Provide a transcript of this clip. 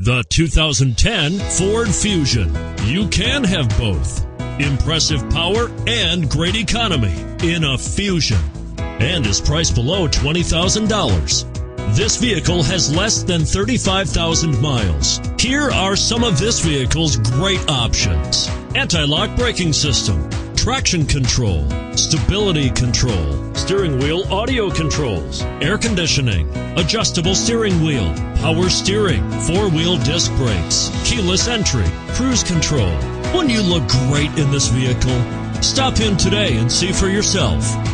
The 2010 Ford Fusion. You can have both. Impressive power and great economy in a Fusion, and is priced below $20,000. This vehicle has less than 35,000 miles. Here are some of this vehicle's great options: anti-lock braking system, traction control, stability control, steering wheel audio controls, air conditioning, adjustable steering wheel, power steering, four-wheel disc brakes, keyless entry, cruise control. Wouldn't you look great in this vehicle? Stop in today and see for yourself.